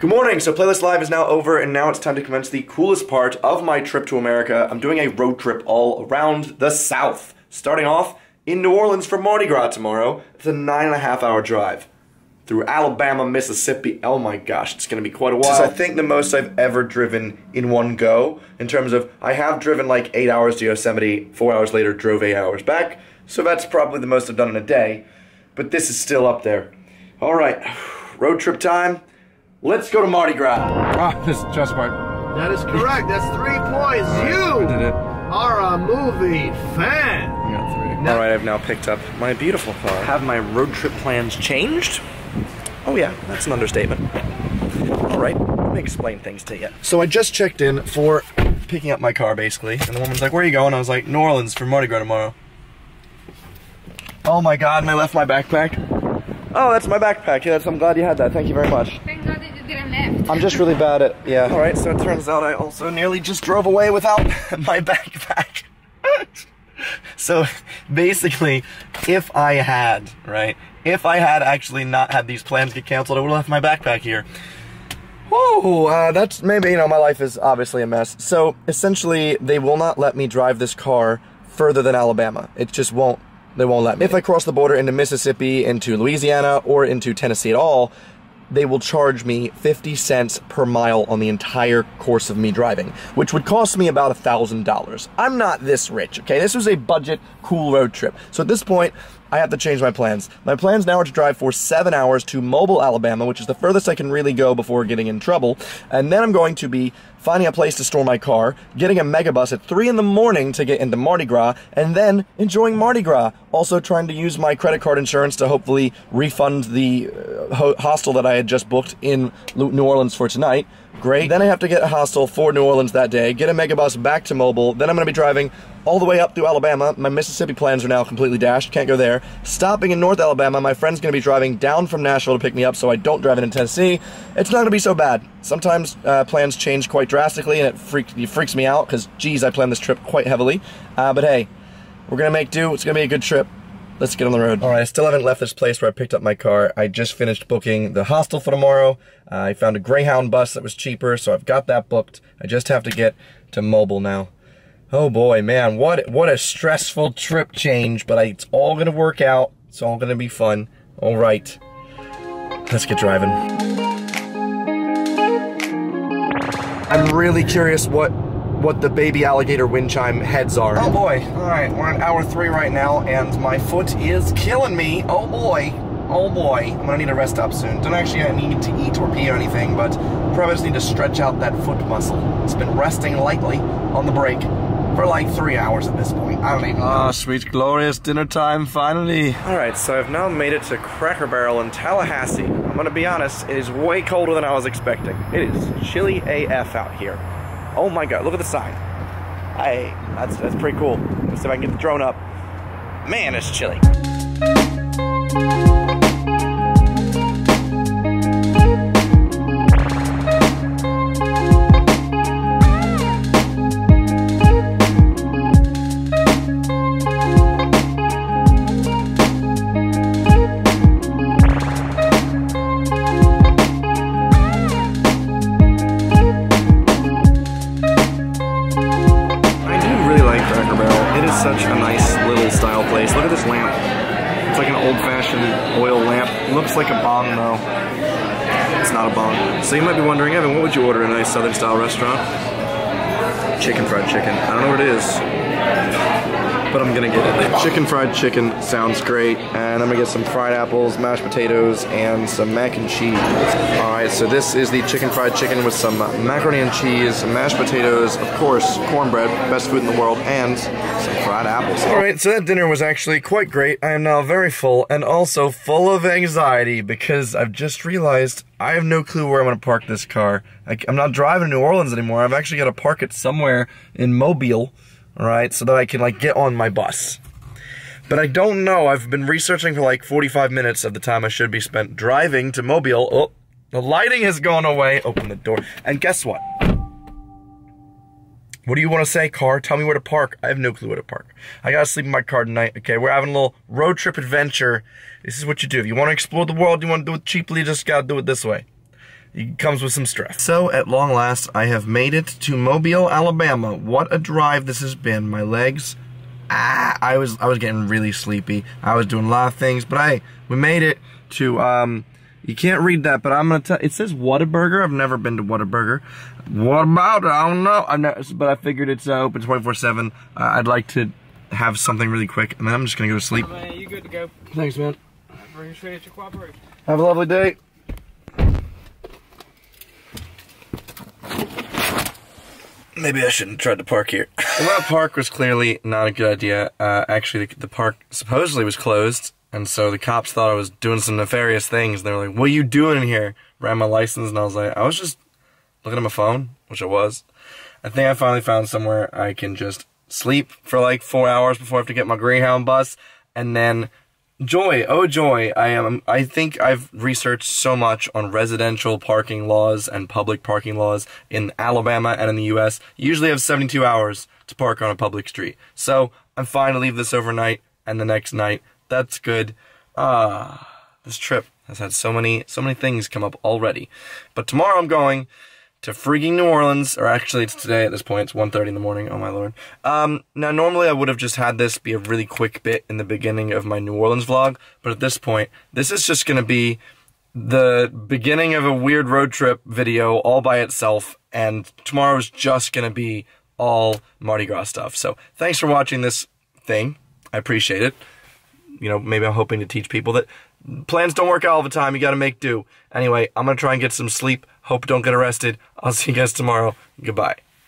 Good morning, so Playlist Live is now over and now it's time to commence the coolest part of my trip to America. I'm doing a road trip all around the South. Starting off in New Orleans for Mardi Gras tomorrow. It's a 9.5 hour drive through Alabama, Mississippi. Oh my gosh, it's gonna be quite a while. This is, I think, the most I've ever driven in one go in terms of I have driven like 8 hours to Yosemite, 4 hours later drove 8 hours back. So that's probably the most I've done in a day, but this is still up there. All right, road trip time. Let's go to Mardi Gras. Ah, this chest part. That is correct. That's 3 points. You are a movie fan. I got three. No. All right, I've now picked up my beautiful car. Have my road trip plans changed? Oh yeah, that's an understatement. All right, let me explain things to you. So I just checked in for picking up my car, basically, and the woman's like, "Where are you going?" I was like, "New Orleans for Mardi Gras tomorrow." Oh my God, and I left my backpack. Oh, that's my backpack. Yes, I'm glad you had that. Thank you very much. Thank God that you didn't lift. I'm just really bad at, yeah. All right, so it turns out I also nearly just drove away without my backpack. So basically, if I had actually not had these plans get canceled, I would have left my backpack here. Whoa, that's maybe, you know, my life is obviously a mess. So essentially, they will not let me drive this car further than Alabama. It just won't. They won't let me. If I cross the border into Mississippi, into Louisiana, or into Tennessee at all, they will charge me 50 cents per mile on the entire course of me driving, which would cost me about $1,000. I'm not this rich, okay? This was a budget, cool road trip. So at this point, I have to change my plans. My plans now are to drive for 7 hours to Mobile, Alabama, which is the furthest I can really go before getting in trouble. And then I'm going to be finding a place to store my car, getting a megabus at 3 in the morning to get into Mardi Gras, and then enjoying Mardi Gras. Also trying to use my credit card insurance to hopefully refund the hostel that I had just booked in New Orleans for tonight. Great. Then I have to get a hostel for New Orleans that day, get a megabus back to Mobile, then I'm going to be driving all the way up through Alabama. My Mississippi plans are now completely dashed, can't go there. Stopping in North Alabama, my friend's going to be driving down from Nashville to pick me up so I don't drive into Tennessee. It's not going to be so bad. Sometimes plans change quite drastically and it freaks me out because, geez, I planned this trip quite heavily. But hey, we're going to make do. It's going to be a good trip. Let's get on the road. All right, I still haven't left this place where I picked up my car. I just finished booking the hostel for tomorrow. I found a Greyhound bus that was cheaper, so I've got that booked. I just have to get to Mobile now. Oh boy, man, what a stressful trip change, but it's all gonna work out. It's all gonna be fun. All right, let's get driving. I'm really curious what the baby alligator wind chime heads are. Oh boy, all right, we're on hour 3 right now and my foot is killing me. Oh boy, I'm gonna need to rest up soon. Don't actually need to eat or pee or anything, but probably just need to stretch out that foot muscle. It's been resting lightly on the brake for like 3 hours at this point. I don't even know. Oh, sweet glorious dinner time, finally. All right, so I've now made it to Cracker Barrel in Tallahassee. I'm gonna be honest, it is way colder than I was expecting. It is chilly AF out here. Oh my God, look at the sign. Hey, that's pretty cool. Let's see if I can get the drone up. Man, it's chilly. Such a nice little style place. Look at this lamp. It's like an old-fashioned oil lamp. Looks like a bong though. It's not a bong. So you might be wondering, Evan, what would you order in a nice southern style restaurant? Chicken fried chicken. I don't know what it is, but I'm gonna get it. Chicken fried chicken sounds great. And I'm gonna get some fried apples, mashed potatoes, and some mac and cheese. All right, so this is the chicken fried chicken with some macaroni and cheese, mashed potatoes, of course, cornbread, best food in the world, and some fried apples. All right, so that dinner was actually quite great. I am now very full and also full of anxiety because I've just realized I have no clue where I'm gonna park this car. I'm not driving to New Orleans anymore. I've actually gotta park it somewhere in Mobile. All right, so that I can like get on my bus. But I don't know, I've been researching for like 45 minutes of the time I should be spent driving to Mobile. Oh, the lighting has gone away. Open the door. And guess what? What do you want to say, car? Tell me where to park. I have no clue where to park. I gotta sleep in my car tonight. Okay, we're having a little road trip adventure. This is what you do. If you want to explore the world, you want to do it cheaply, you just gotta do it this way. It comes with some stress. So at long last, I have made it to Mobile, Alabama. What a drive this has been. My legs, I was getting really sleepy. I was doing a lot of things, but hey, we made it to, you can't read that, but I'm gonna tell, it says Whataburger. I've never been to Whataburger. What about it? I don't know. I've never, but I figured it's open 24/7. I'd like to have something really quick, and then I'm just gonna go to sleep. Oh, man, you good to go. Thanks, man. I appreciate your cooperation. Have a lovely day. Maybe I shouldn't have tried to park here. Well, that park was clearly not a good idea. Actually, the park supposedly was closed, and so the cops thought I was doing some nefarious things. They were like, what are you doing in here? Ran my license, and I was like, I was just looking at my phone, which I was. I think I finally found somewhere I can just sleep for like 4 hours before I have to get my Greyhound bus, and then joy, oh joy, I think I've researched so much on residential parking laws and public parking laws in Alabama and in the US. You usually have 72 hours to park on a public street. So I'm fine to leave this overnight and the next night. That's good. This trip has had so many things come up already. But tomorrow I'm going to freaking New Orleans, or actually it's today at this point, it's 1:30 in the morning, oh my lord. Now normally I would have just had this be a really quick bit in the beginning of my New Orleans vlog, but at this point, this is just gonna be the beginning of a weird road trip video all by itself, and tomorrow's just gonna be all Mardi Gras stuff. So, thanks for watching this thing, I appreciate it. You know, maybe I'm hoping to teach people that plans don't work out all the time, you gotta make do. Anyway, I'm gonna try and get some sleep. Hope don't get arrested. I'll see you guys tomorrow. Goodbye.